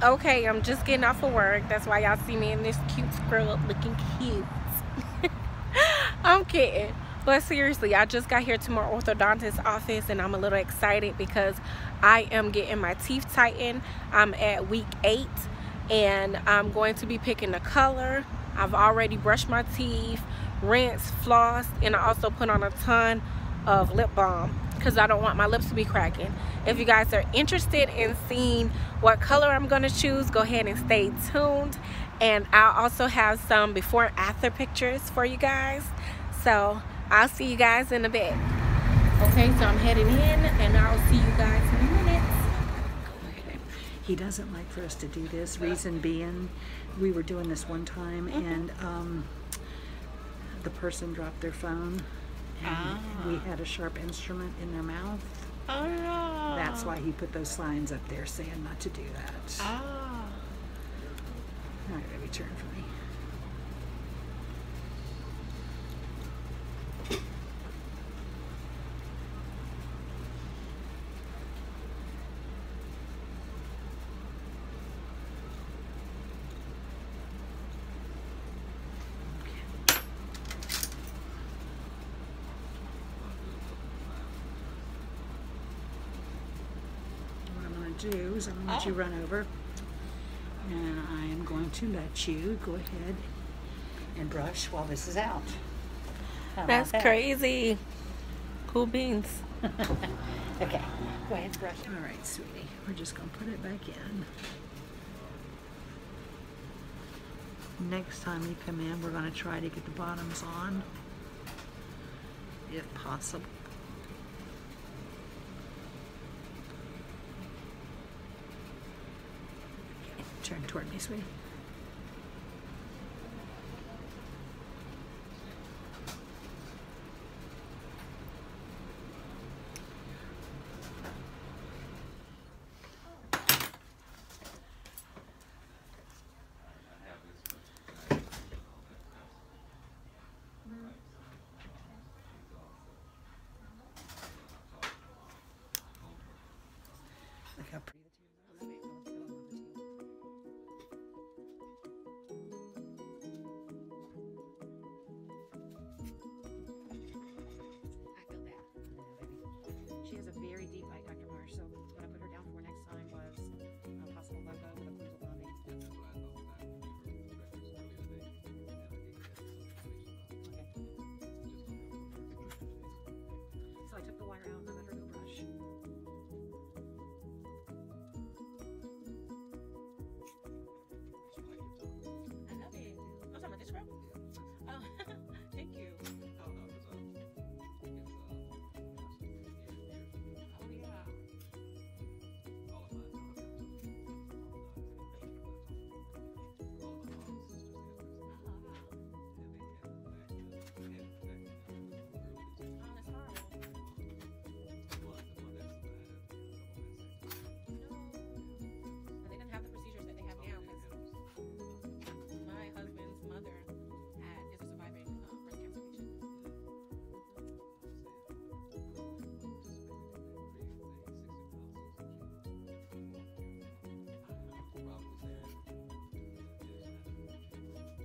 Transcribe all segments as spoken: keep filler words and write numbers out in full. Okay, I'm just getting off of work. That's why y'all see me in this cute scrub looking cute. I'm kidding. But seriously, I just got here to my orthodontist's office and I'm a little excited because I am getting my teeth tightened. I'm at week eight and I'm going to be picking the color. I've already brushed my teeth, rinsed, flossed, and I also put on a ton of lip balm because I don't want my lips to be cracking. If you guys are interested in seeing what color I'm going to choose, go ahead and stay tuned. And I'll also have some before and after pictures for you guys. So I'll see you guys in a bit. Okay, so I'm heading in and I'll see you guys in a minute. He doesn't like for us to do this. Reason being, we were doing this one time and um, the person dropped their phone. And ah. we had a sharp instrument in their mouth. Oh, no. That's why he put those signs up there saying not to do that. Ah. All right, baby, turn for me. Do is I'm going to let oh. you run over and I am going to let you go ahead and brush while this is out. How That's that? crazy. Cool beans. Okay, go ahead and brush. Alright, sweetie, we're just going to put it back in. Next time you come in, we're going to try to get the bottoms on if possible. Turn toward me, sweetie. Look how pretty.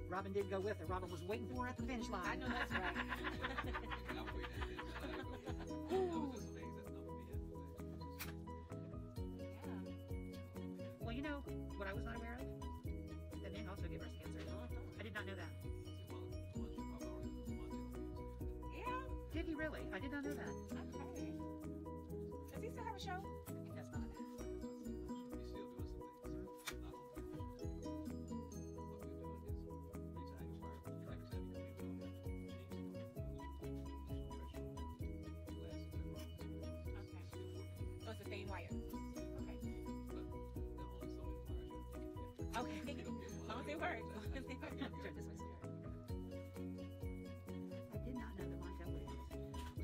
Robin did go with her. Robin was waiting for her at the finish line. I know that's right. Well, you know what I was not aware of? That men also get breast cancer. I did not know that. Yeah? Did he really? I did not know that. Okay. Does he still have a show? I did not know that Monica lived.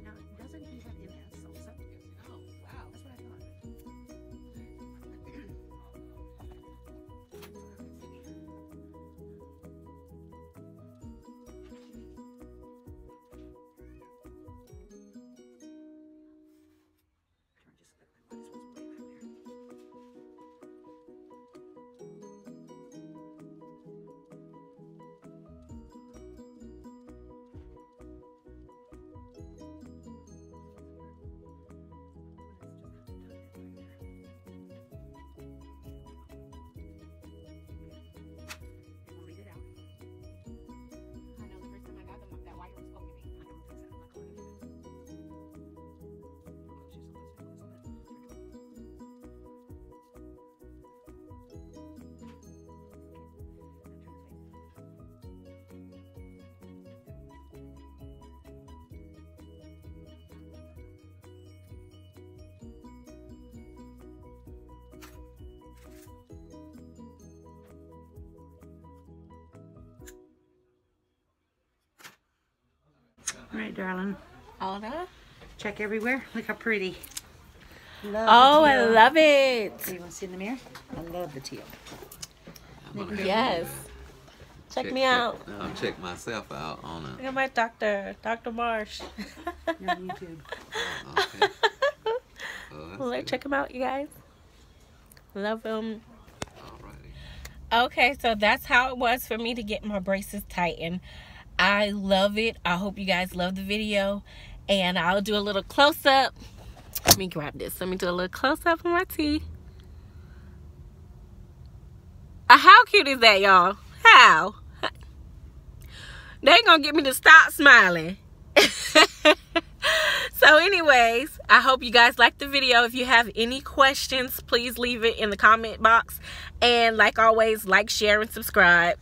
Now, doesn't he have M S also? Oh, wow. That's what I thought. Right, darling. Alda. Check everywhere. Look how pretty. Love oh, I love it. Okay, you want to see in the mirror? I love the teal. Yes. Check, check me out. Check, no, check myself out on it. Look at my doctor, Doctor Marsh. On YouTube. Oh, okay. Oh, well, let's check him out, you guys. Love him. Alrighty. Okay, so that's how it was for me to get my braces tightened. I love it. I hope you guys love the video. And I'll do a little close-up. Let me grab this. Let me do a little close-up on my teeth. Uh, how cute is that, y'all? How? They ain't gonna get me to stop smiling. So anyways, I hope you guys liked the video. If you have any questions, please leave it in the comment box. And like always, like, share, and subscribe.